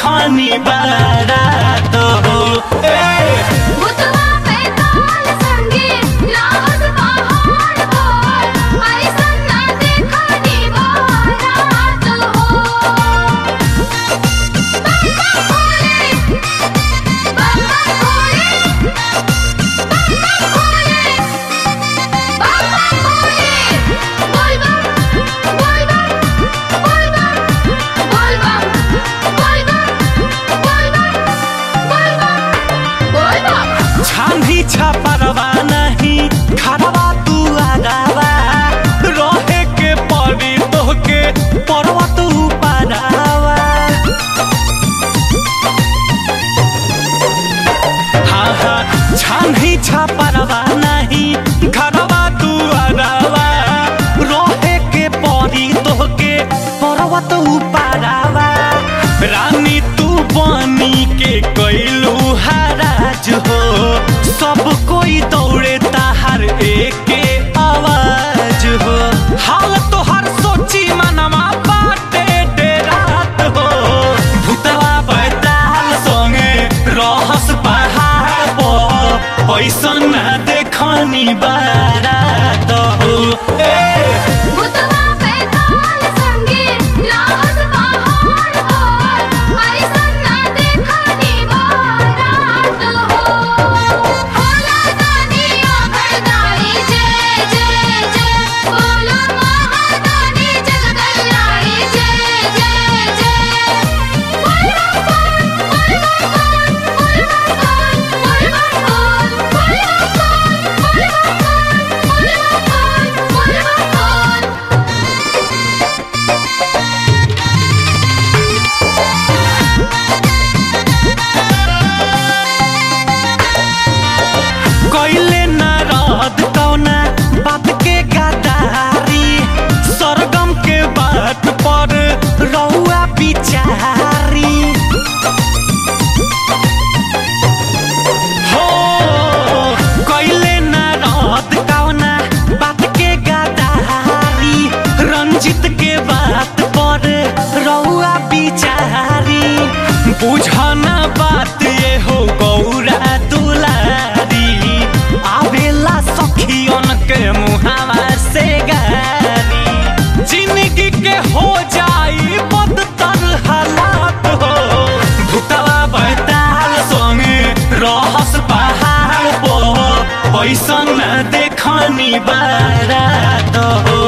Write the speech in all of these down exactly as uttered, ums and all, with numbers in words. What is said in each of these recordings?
खानी बारात हो भूतवा पे ताल संगे नाच पहाड़ हो ऐसा ना देखनी बारात हो बंदा खोले बंदा खोले बंदा खोले बंदा खोले बोलबा बोलबा बोलबा बोलबा परवा नहीं खरवा तू आरावा रोहे के पड़ी तोह के परवा तू पारावा हाँ हाँ छानी छा परवा नहीं खरवा तू आरावा रोहे के पड़ी तोह के परवा तू पारावा रानी तू बनी के कैलू हराज हो सब कोई दौड़े ताहर एक के आवाज हो हाल तो हर सोची मनमा बाटे डेरात हो भूतवा बैताल संगे रहस पहाड़ पर ऐसा ना देखनी बारात हो बुझाना बात ये हो गौरा दुलारी आवेला सखियों के मुहावा से गारी जिंदगी के हो जाई बदतर हालात हो भूतवा बैताल संगे रहस पहाड़ पर ऐसा ना देखनी बारात हो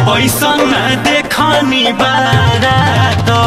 ऐसा ना देखनी बारात।